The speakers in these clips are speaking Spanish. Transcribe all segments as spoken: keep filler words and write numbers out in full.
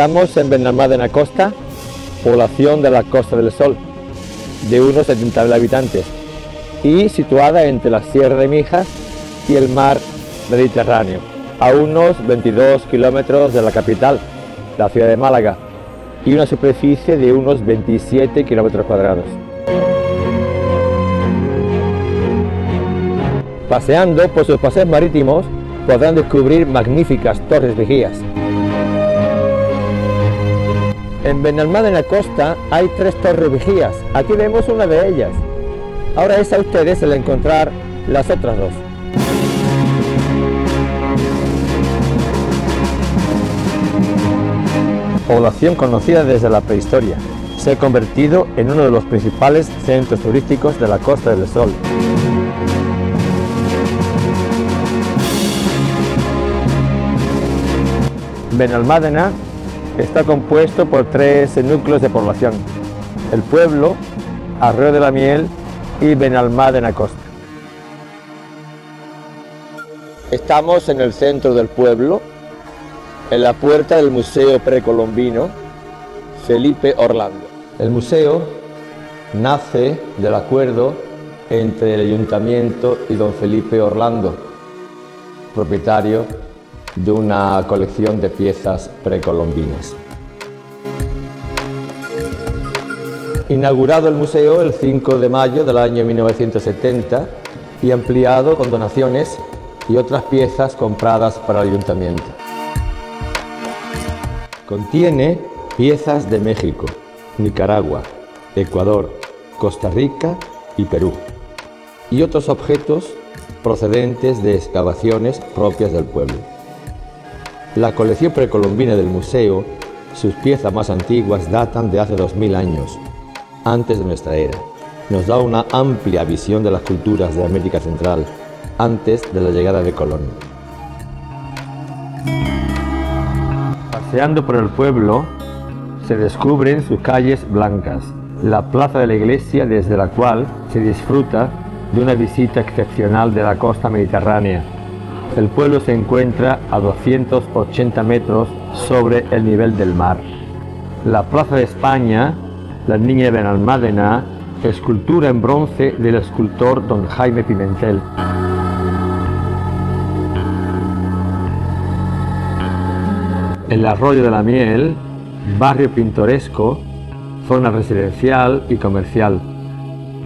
Estamos en Benalmádena Costa, población de la Costa del Sol, de unos setenta mil habitantes, y situada entre la Sierra de Mijas y el Mar Mediterráneo, a unos veintidós kilómetros de la capital, la ciudad de Málaga, y una superficie de unos veintisiete kilómetros cuadrados. Paseando por sus paseos marítimos podrán descubrir magníficas torres vigías. En Benalmádena Costa hay tres torres vigías, aquí vemos una de ellas. Ahora es a ustedes el encontrar las otras dos. Población conocida desde la prehistoria, se ha convertido en uno de los principales centros turísticos de la Costa del Sol. Benalmádena está compuesto por tres núcleos de población: el pueblo, Arroyo de la Miel y Benalmádena Costa. Estamos en el centro del pueblo, en la puerta del Museo Precolombino Felipe Orlando. El museo nace del acuerdo entre el Ayuntamiento y don Felipe Orlando, propietario de una colección de piezas precolombinas. Inaugurado el museo el cinco de mayo del año mil novecientos setenta y ampliado con donaciones y otras piezas compradas para el Ayuntamiento. Contiene piezas de México, Nicaragua, Ecuador, Costa Rica y Perú, y otros objetos procedentes de excavaciones propias del pueblo. La colección precolombina del museo, sus piezas más antiguas datan de hace dos mil años, antes de nuestra era. Nos da una amplia visión de las culturas de América Central, antes de la llegada de Colón. Paseando por el pueblo, se descubren sus calles blancas, la plaza de la iglesia desde la cual se disfruta de una visita excepcional de la costa mediterránea. El pueblo se encuentra a doscientos ochenta metros sobre el nivel del mar. La Plaza de España, la Niña de Benalmádena, escultura en bronce del escultor don Jaime Pimentel. El Arroyo de la Miel, barrio pintoresco, zona residencial y comercial,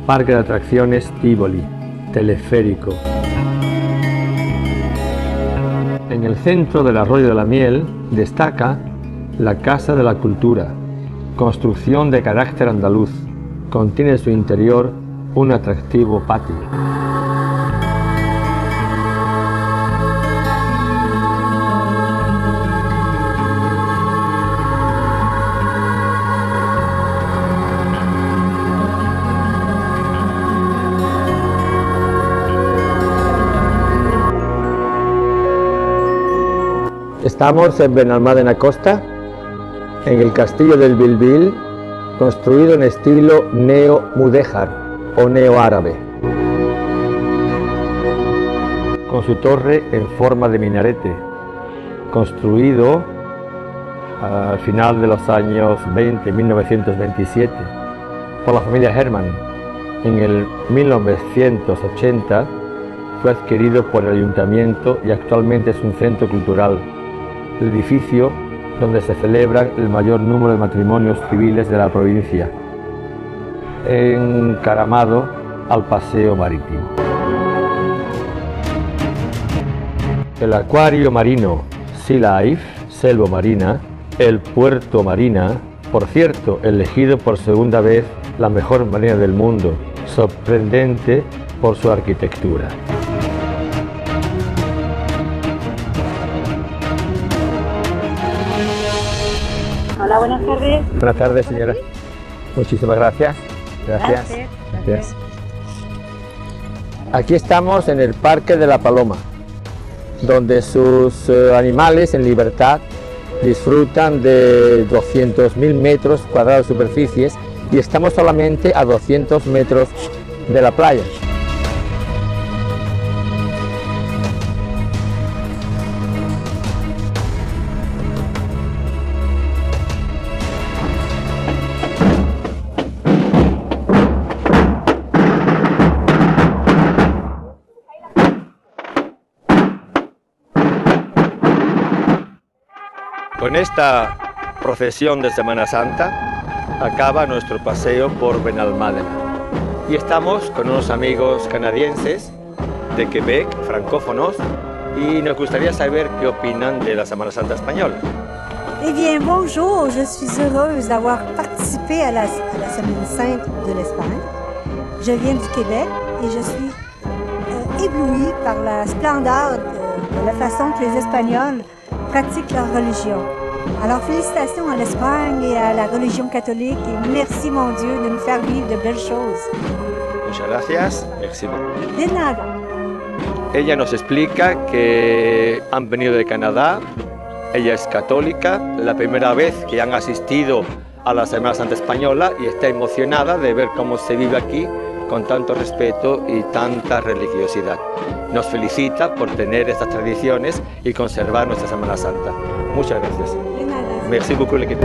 parque de atracciones Tívoli, teleférico. En el centro del Arroyo de la Miel destaca la Casa de la Cultura, construcción de carácter andaluz, contiene en su interior un atractivo patio. Estamos en Benalmádena Costa, en el castillo del Bilbil, construido en estilo neo-mudéjar o neo-árabe, con su torre en forma de minarete, construido al final de los años veinte, mil novecientos veintisiete, por la familia Hermann. En el mil novecientos ochenta fue adquirido por el Ayuntamiento y actualmente es un centro cultural. El edificio donde se celebran el mayor número de matrimonios civiles de la provincia, encaramado al paseo marítimo. El acuario marino Sea Life, Selva Marina, el puerto Marina, por cierto, elegido por segunda vez la mejor marina del mundo, sorprendente por su arquitectura. Hola, buenas tardes. Buenas tardes, señora. Muchísimas gracias. Gracias. Gracias. Gracias. Aquí estamos en el Parque de la Paloma, donde sus animales en libertad disfrutan de doscientos mil metros cuadrados de superficies y estamos solamente a doscientos metros de la playa. Con esta procesión de Semana Santa acaba nuestro paseo por Benalmádena. Y estamos con unos amigos canadienses de Quebec, francófonos, y nos gustaría saber qué opinan de la Semana Santa española. Eh bien, bonjour, je suis heureuse d'avoir participé à la, à la Semaine Sainte de l'Espagne. Je viens du Québec et je suis euh, éblouie par la splendeur de, de la façon que les Espagnols pratiquent leur religion. Alors félicitations à l'Espagne et à la religion catholique et merci mon Dieu de nous faire vivre de belles choses. Muchas gracias, merci beaucoup. De nada. Ella nos explica que han venido de Canadá, ella es católica, la primera vez que han asistido a la Semana Santa Española y está emocionada de ver cómo se vive aquí con tanto respeto y tanta religiosidad. Nos felicita por tener estas tradiciones y conservar nuestra Semana Santa. Muchas gracias. Merci beaucoup, l'équipe.